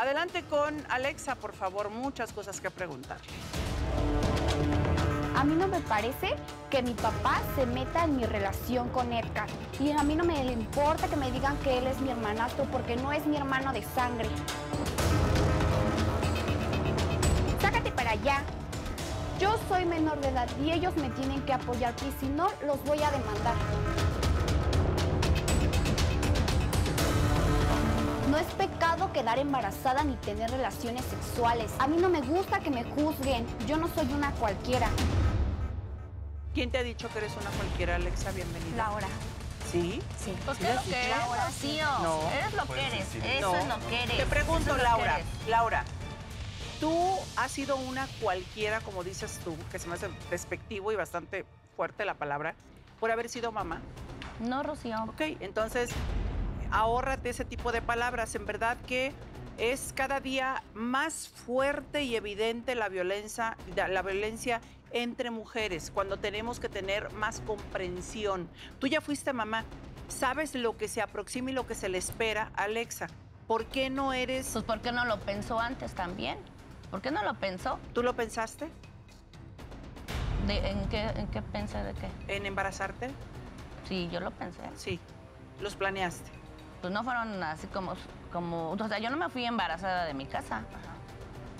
Adelante con Alexa, por favor, muchas cosas que preguntarle. A mí no me parece que mi papá se meta en mi relación con Edgar. Y a mí no me importa que me digan que él es mi hermanastro porque no es mi hermano de sangre. Sácate para allá. Yo soy menor de edad y ellos me tienen que apoyar y si no, los voy a demandar. No es pecado quedar embarazada ni tener relaciones sexuales. A mí no me gusta que me juzguen. Yo no soy una cualquiera. ¿Quién te ha dicho que eres una cualquiera, Alexa? Bienvenida. Laura. ¿Sí? Sí. Pues ¿qué es lo que eres? Laura, sí, no. Eres lo que eres. Eso es lo que eres. Te pregunto, Laura. Laura, tú has sido una cualquiera, como dices tú, que se me hace despectivo y bastante fuerte la palabra, por haber sido mamá. No, Rocío. Ok, entonces, ahórrate ese tipo de palabras. En verdad que es cada día más fuerte y evidente la violencia entre mujeres, cuando tenemos que tener más comprensión. Tú ya fuiste mamá, sabes lo que se aproxima y lo que se le espera. Alexa, ¿por qué no eres...? Pues porque no lo pensó antes también. ¿Por qué no lo pensó? ¿Tú lo pensaste? ¿En qué pensé de qué? ¿En embarazarte? Sí, yo lo pensé. Sí, ¿los planeaste? Pues no fueron así como... O sea, yo no me fui embarazada de mi casa. Ajá.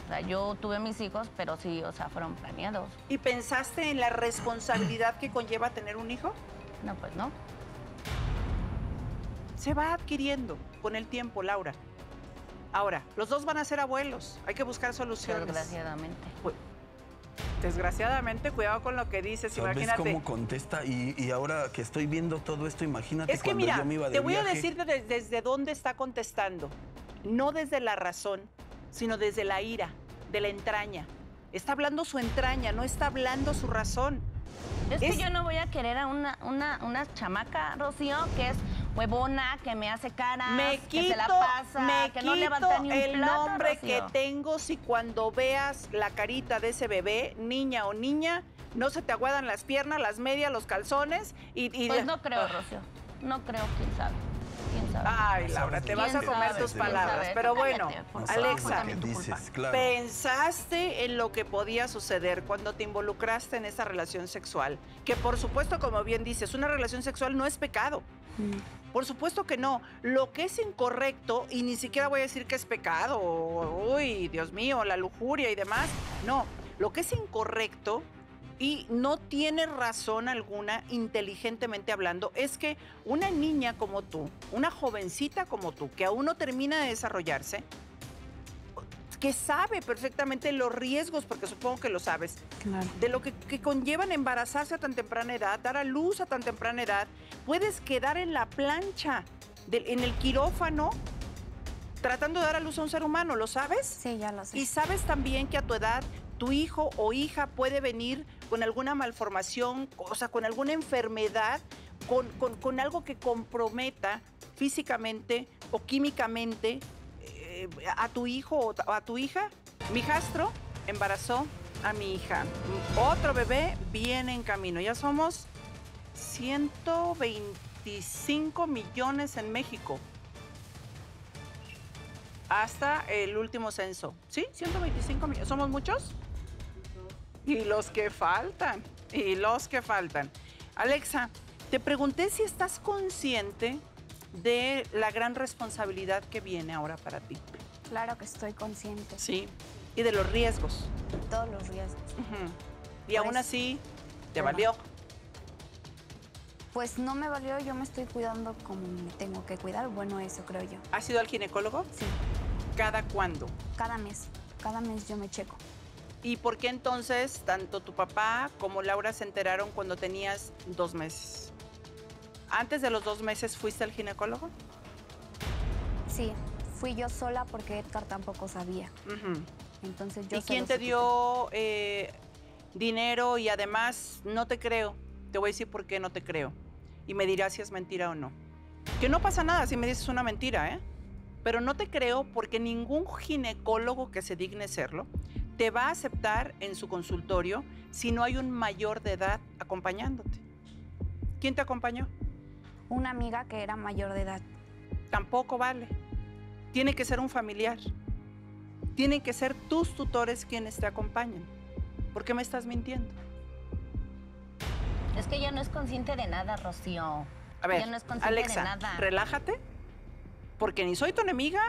O sea, yo tuve mis hijos, pero sí, o sea, fueron planeados. ¿Y pensaste en la responsabilidad que conlleva tener un hijo? No, pues no. Se va adquiriendo con el tiempo, Laura. Ahora, los dos van a ser abuelos. Hay que buscar soluciones. Desgraciadamente. Desgraciadamente, cuidado con lo que dices. Imagínate. ¿Ves cómo contesta? Y ahora que estoy viendo todo esto, imagínate. Es que cuando mira, yo me iba de te voy viaje... a decirte desde dónde está contestando. No desde la razón, sino desde la ira, de la entraña. Está hablando su entraña, no está hablando su razón. Es que yo no voy a querer a una chamaca, Rocío, que es huevona, que me hace caras, que se la pasa, que no levanta ni un plato. Me quito el nombre que tengo si cuando veas la carita de ese bebé, niña o niña, no se te aguadan las piernas, las medias, los calzones y... Pues no creo, Rocío. No creo, quién sabe. ¿Quién sabe? Ay, Laura, te vas a comer tus palabras. Pero bueno, Alexa, pensaste en lo que podía suceder cuando te involucraste en esa relación sexual. Que por supuesto, como bien dices, una relación sexual no es pecado. Por supuesto que no. Lo que es incorrecto, y ni siquiera voy a decir que es pecado, uy, Dios mío, la lujuria y demás. No, lo que es incorrecto y no tiene razón alguna, inteligentemente hablando, es que una niña como tú, una jovencita como tú, que aún no termina de desarrollarse, que sabe perfectamente los riesgos, porque supongo que lo sabes, claro, de lo que conllevan embarazarse a tan temprana edad, dar a luz a tan temprana edad, puedes quedar en la plancha, en el quirófano, tratando de dar a luz a un ser humano, ¿lo sabes? Sí, ya lo sé. Y sabes también que a tu edad, tu hijo o hija puede venir con alguna malformación, o sea, con alguna enfermedad, con algo que comprometa físicamente o químicamente a tu hijo o a tu hija. Mi hijastro embarazó a mi hija. Otro bebé viene en camino. Ya somos 125 millones en México. Hasta el último censo. ¿Sí? 125 millones. ¿Somos muchos? Y los que faltan. Y los que faltan. Alexa, te pregunté si estás consciente de la gran responsabilidad que viene ahora para ti. Claro que estoy consciente. Sí, y de los riesgos. De todos los riesgos. Y aún así, ¿te valió? Pues no me valió, yo me estoy cuidando como me tengo que cuidar, bueno, eso creo yo. ¿Has ido al ginecólogo? Sí. ¿Cada cuándo? Cada mes yo me checo. ¿Y por qué entonces tanto tu papá como Laura se enteraron cuando tenías 2 meses? ¿Antes de los 2 meses fuiste al ginecólogo? Sí, fui yo sola porque Edgar tampoco sabía. Entonces yo... ¿Y quién te dio dinero? Y además, no te creo. Te voy a decir por qué no te creo. Y me dirás si es mentira o no. Que no pasa nada si me dices una mentira, ¿eh? Pero no te creo porque ningún ginecólogo que se digne serlo te va a aceptar en su consultorio si no hay un mayor de edad acompañándote. ¿Quién te acompañó? Una amiga que era mayor de edad. Tampoco vale. Tiene que ser un familiar. Tienen que ser tus tutores quienes te acompañen. ¿Por qué me estás mintiendo? Es que ella no es consciente de nada, Rocío. A ver, no es Alexa, de nada. Relájate, porque ni soy tu enemiga,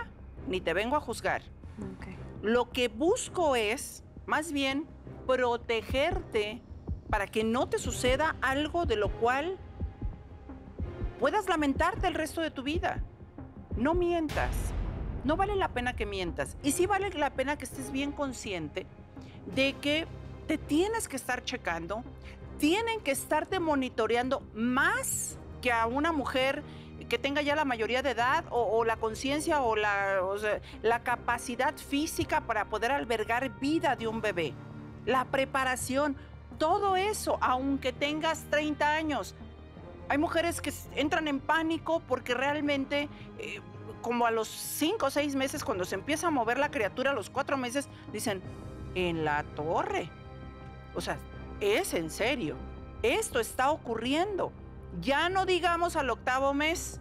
ni te vengo a juzgar. Okay. Lo que busco es, más bien, protegerte para que no te suceda algo de lo cual puedas lamentarte el resto de tu vida. No mientas. No vale la pena que mientas. Y sí vale la pena que estés bien consciente de que te tienes que estar checando, tienen que estarte monitoreando más que a una mujer que tenga ya la mayoría de edad o la conciencia o la capacidad física para poder albergar vida de un bebé. La preparación, todo eso, aunque tengas 30 años. Hay mujeres que entran en pánico porque realmente, como a los 5 o 6 meses, cuando se empieza a mover la criatura, a los 4 meses, dicen, en la torre. O sea, es en serio. Esto está ocurriendo. Ya no digamos al octavo mes,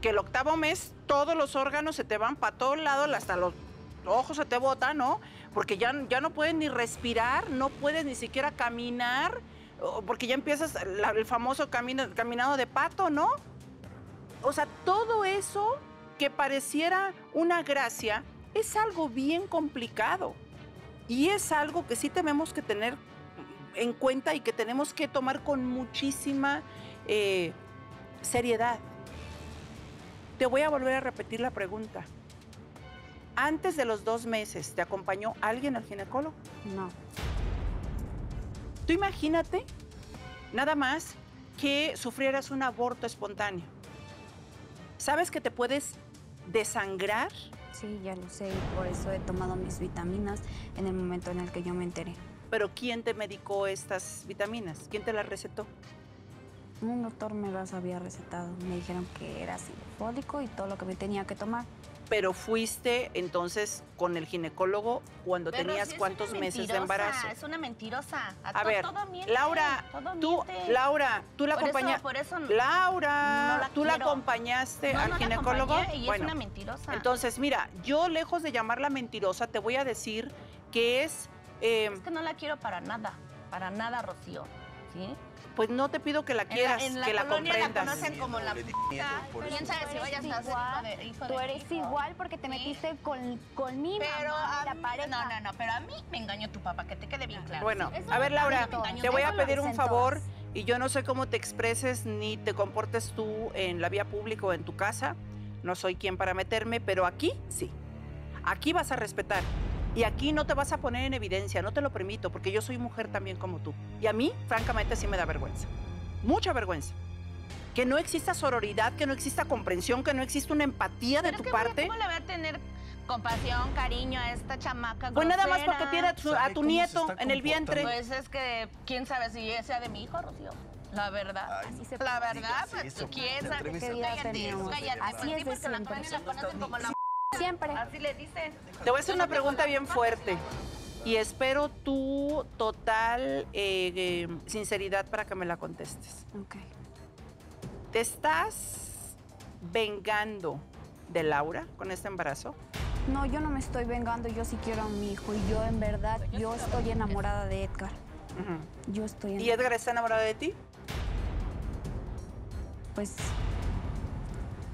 que el octavo mes todos los órganos se te van para todos lados, hasta los ojos se te botan, ¿no? Porque ya no puedes ni respirar, no puedes ni siquiera caminar, porque ya empiezas el famoso caminado de pato, ¿no? O sea, todo eso que pareciera una gracia es algo bien complicado y es algo que sí tenemos que tener en cuenta y que tenemos que tomar con muchísima seriedad. Te voy a volver a repetir la pregunta. Antes de los 2 meses, ¿te acompañó alguien al ginecólogo? No. Tú imagínate, nada más, que sufrieras un aborto espontáneo. ¿Sabes que te puedes desangrar? Sí, ya lo sé, y por eso he tomado mis vitaminas en el momento en el que yo me enteré. ¿Pero quién te medicó estas vitaminas? ¿Quién te las recetó? Un doctor me las había recetado. Me dijeron que era ácido fólico y todo lo que me tenía que tomar. Pero fuiste entonces con el ginecólogo cuando tenías cuántos meses de embarazo. Es una mentirosa. A ver, Laura, tú la acompañaste. Por eso Laura, tú la acompañaste al ginecólogo. Y es una mentirosa. Entonces, mira, yo lejos de llamarla mentirosa, te voy a decir que es. Es que no la quiero para nada, Rocío. ¿Sí? Pues no te pido que la quieras, que la comprendas. La conocen como la puta. Piensa si vayas a hacer hijo de... Tú eres igual porque te metiste con mi mamá, la pareja. No, pero a mí me engañó tu papá, que te quede bien claro. Bueno, a ver, Laura, te voy a pedir un favor y yo no sé cómo te expreses ni te comportes tú en la vía pública o en tu casa. No soy quien para meterme, pero aquí sí. Aquí vas a respetar. Y aquí no te vas a poner en evidencia, no te lo permito, porque yo soy mujer también como tú. Y a mí, francamente, sí me da vergüenza. Mucha vergüenza. Que no exista sororidad, que no exista comprensión, que no exista una empatía de tu parte. ¿Cómo le voy a tener compasión, cariño a esta chamaca grosera? Pues nada más porque tiene a tu nieto en el vientre. Pues es que, quién sabe si sea de mi hijo, Rocío. La verdad. Ay, no. La verdad, pues tú quieres. Cállate. Así es porque la conocen como la... Siempre. Así le dicen. Te voy a hacer una pregunta bien fuerte y espero tu total sinceridad para que me la contestes. Ok. ¿Te estás vengando de Laura con este embarazo? No, yo no me estoy vengando, yo sí quiero a mi hijo y yo en verdad, yo estoy enamorada de Edgar. Uh-huh. Yo estoy enamorada. ¿Y Edgar está enamorado de ti? Pues...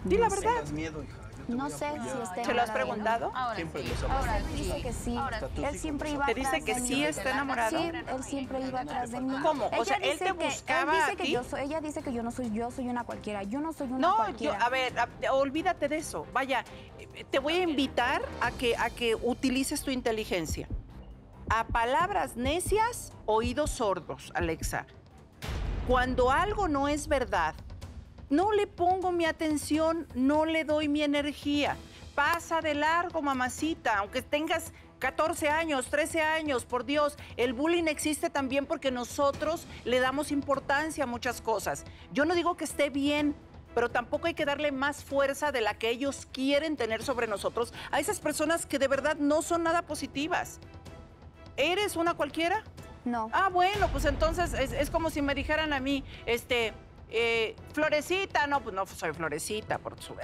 Di la verdad. Tengas miedo, hija. No sé si está enamorado. ¿Se lo has preguntado? Siempre lo sabes. Ahora dice que sí. Él siempre iba atrás de mí. ¿Te dice que sí está enamorado? Sí, él siempre iba atrás de mí. ¿Cómo? O sea, él te buscaba a ti. Ella dice que yo no soy, yo soy una cualquiera. Yo no soy una cualquiera. No, a ver, olvídate de eso. Vaya, te voy a invitar a que utilices tu inteligencia. A palabras necias, oídos sordos, Alexa. Cuando algo no es verdad, no le pongo mi atención, no le doy mi energía. Pasa de largo, mamacita, aunque tengas 14 años, 13 años, por Dios. El bullying existe también porque nosotros le damos importancia a muchas cosas. Yo no digo que esté bien, pero tampoco hay que darle más fuerza de la que ellos quieren tener sobre nosotros a esas personas que de verdad no son nada positivas. ¿Eres una cualquiera? No. Ah, bueno, pues entonces es como si me dijeran a mí, Florecita, no, pues no soy Florecita,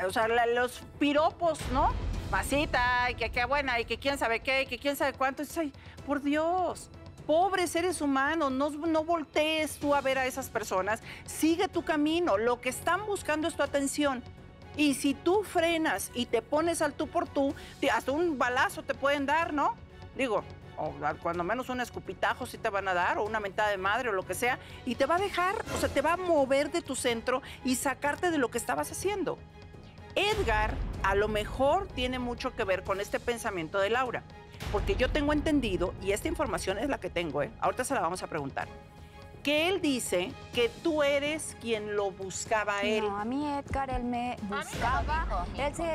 o sea, los piropos, ¿no? pasita, y que qué buena, y que quién sabe qué, y que quién sabe cuánto. Ay, por Dios, pobres seres humanos, no voltees tú a ver a esas personas, sigue tu camino, lo que están buscando es tu atención. Y si tú frenas y te pones al tú por tú, hasta un balazo te pueden dar, ¿no? Digo, o cuando menos un escupitajo sí te van a dar, o una mentada de madre o lo que sea, y te va a dejar, o sea, te va a mover de tu centro y sacarte de lo que estabas haciendo. Edgar a lo mejor tiene mucho que ver con este pensamiento de Laura, porque yo tengo entendido, y esta información es la que tengo, ahorita se la vamos a preguntar, que él dice que tú eres quien lo buscaba a él. No, a mí Edgar, él me buscaba.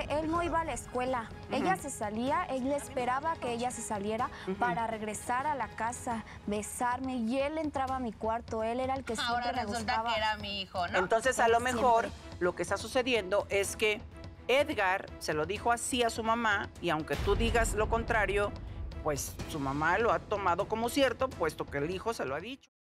Él no iba a la escuela. Ella se salía, él esperaba que ella se saliera para regresar a la casa, besarme, y él entraba a mi cuarto. Él era el que siempre me buscaba. Ahora resulta que era mi hijo, ¿no? Entonces, a lo mejor, lo que está sucediendo es que Edgar se lo dijo así a su mamá, y aunque tú digas lo contrario, pues su mamá lo ha tomado como cierto, puesto que el hijo se lo ha dicho.